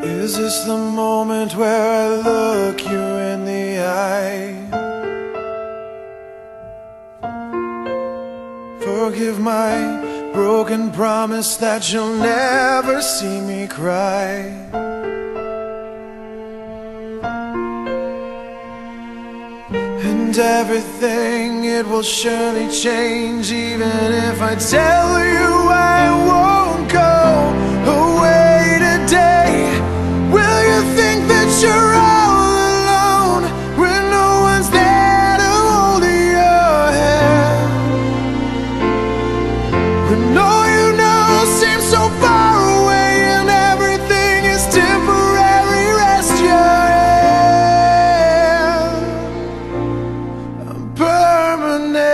Is this the moment where I look you in the eye? Forgive my broken promise that you'll never see me cry. And everything, it will surely change, even if I tell you I won't go away today. Will you think that you're all alone when no one's there to hold your hand? When all you know seems so far away and everything is temporary, rest your hand. I'm permanent.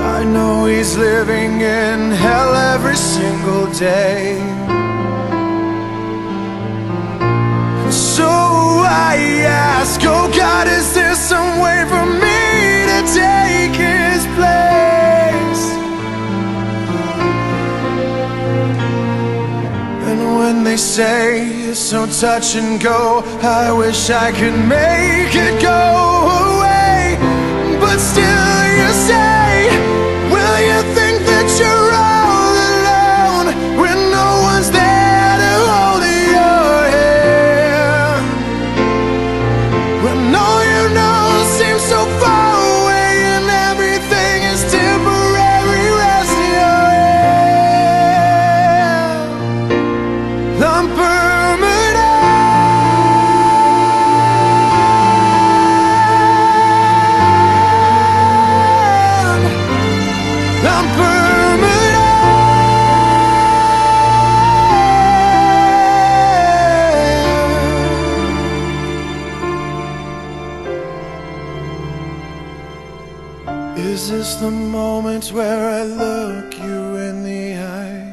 I know he's living in hell every single day, so I ask, oh God, is there some way for me to take his place? And when they say it's so touch and go, I wish I could make it go away, but still you say, will you think that you're all alone when no one's there to hold your hand? When all you know seems so far away and everything is temporary, rest your hand. I'm permanent. Is this the moment where I look you in the eye?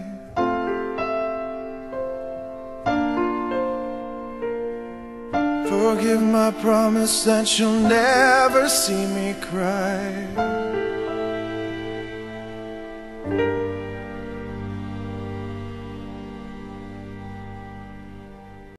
Forgive my promise that you'll never see me cry.